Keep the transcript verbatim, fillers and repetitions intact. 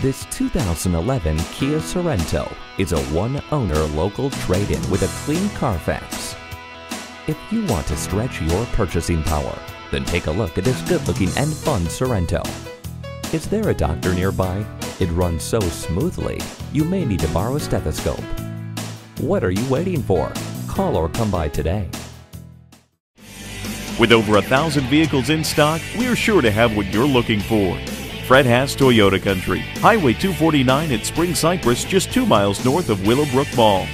This two thousand eleven Kia Sorento is a one-owner local trade-in with a clean Carfax. If you want to stretch your purchasing power, then take a look at this good-looking and fun Sorento. Is there a doctor nearby? It runs so smoothly, you may need to borrow a stethoscope. What are you waiting for? Call or come by today. With over a thousand vehicles in stock, we're sure to have what you're looking for. Fred Haas Toyota Country, Highway two forty-nine at Spring Cypress, just two miles north of Willowbrook Mall.